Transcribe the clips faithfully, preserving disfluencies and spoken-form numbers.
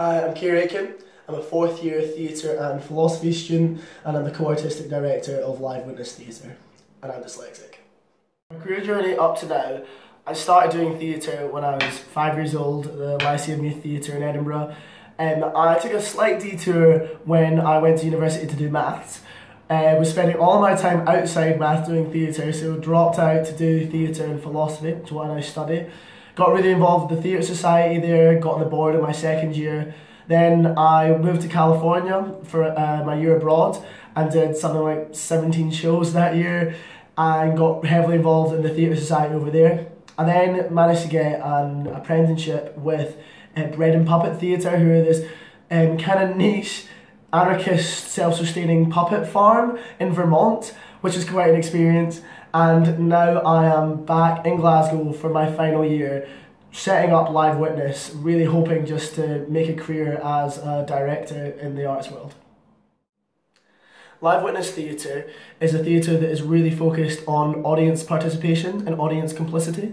Hi, I'm Keir Aiken. I'm a fourth year theatre and philosophy student, and I'm the co-artistic director of Live Witness Theatre, and I'm dyslexic. My career journey up to now, I started doing theatre when I was five years old at the Lyceum Youth Theatre in Edinburgh. Um, I took a slight detour when I went to university to do maths. I uh, was spending all my time outside maths doing theatre, so dropped out to do theatre and philosophy, which is what I now study. Got really involved with the Theatre Society there, got on the board in my second year. Then I moved to California for uh, my year abroad and did something like seventeen shows that year and got heavily involved in the Theatre Society over there. And then managed to get an apprenticeship with uh, Bread and Puppet Theatre, who are this um, kind of niche anarchist self-sustaining puppet farm in Vermont, which is quite an experience. And now I am back in Glasgow for my final year, setting up Live Witness, really hoping just to make a career as a director in the arts world. Live Witness Theatre is a theatre that is really focused on audience participation and audience complicity.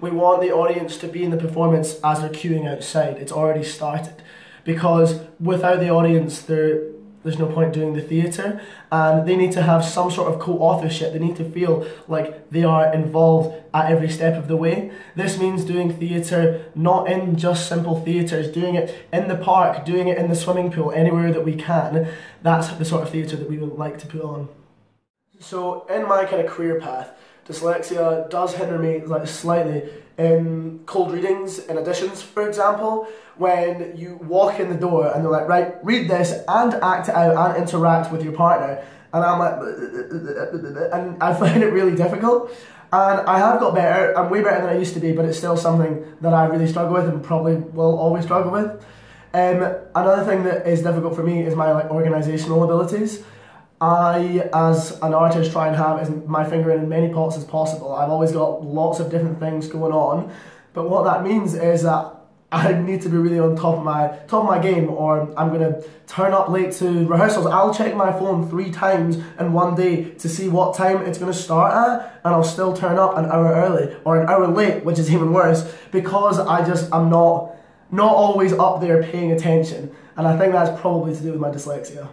We want the audience to be in the performance as they're queuing outside. It's already started, because without the audience there there's no point doing the theatre, and they need to have some sort of co-authorship. They need to feel like they are involved at every step of the way. This means doing theatre not in just simple theatres, doing it in the park, doing it in the swimming pool, anywhere that we can. That's the sort of theatre that we would like to put on. So in my kind of career path, dyslexia does hinder me like slightly in cold readings and additions, for example, when you walk in the door and they're like, right, read this and act it out and interact with your partner. And I'm like, and I find it really difficult. And I have got better, I'm way better than I used to be, but it's still something that I really struggle with and probably will always struggle with. Um, another thing that is difficult for me is my like organisational abilities. I, as an artist, try and have as my finger in as many pots as possible. I've always got lots of different things going on, but what that means is that I need to be really on top of my top of my game, or I'm going to turn up late to rehearsals. I'll check my phone three times in one day to see what time it's going to start at, and I'll still turn up an hour early or an hour late, which is even worse, because I just I'm not not always up there paying attention, and I think that's probably to do with my dyslexia.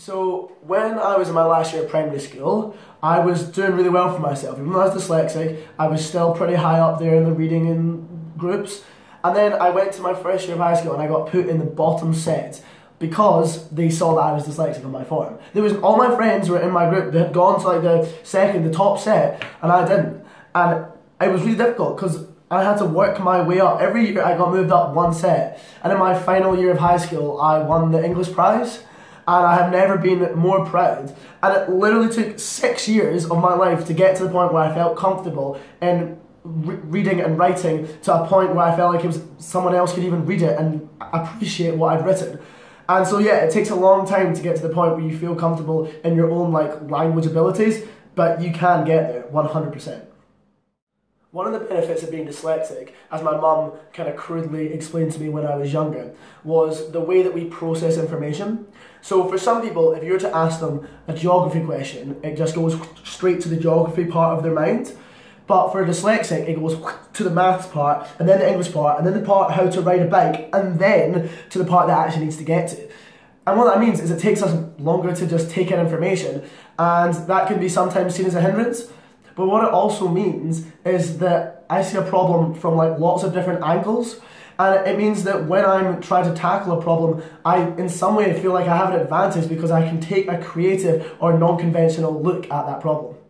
So when I was in my last year of primary school, I was doing really well for myself. Even though I was dyslexic, I was still pretty high up there in the reading in groups. And then I went to my first year of high school and I got put in the bottom set because they saw that I was dyslexic on my form. There was all my friends were in my group that had gone to like the second, the top set, and I didn't. And it was really difficult because I had to work my way up. Every year I got moved up one set. And in my final year of high school, I won the English prize. And I have never been more proud. And it literally took six years of my life to get to the point where I felt comfortable in re reading and writing, to a point where I felt like it was someone else could even read it and appreciate what I'd written. And so yeah, it takes a long time to get to the point where you feel comfortable in your own like language abilities, but you can get there, one hundred percent. One of the benefits of being dyslexic, as my mum kind of crudely explained to me when I was younger, was the way that we process information. So for some people, if you were to ask them a geography question, it just goes straight to the geography part of their mind. But for a dyslexic, it goes to the maths part, and then the English part, and then the part how to ride a bike, and then to the part that actually needs to get to. And what that means is it takes us longer to just take in information, and that can be sometimes seen as a hindrance. But what it also means is that I see a problem from like lots of different angles, and it means that when I'm trying to tackle a problem, I in some way feel like I have an advantage because I can take a creative or non-conventional look at that problem.